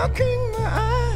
how can my eyes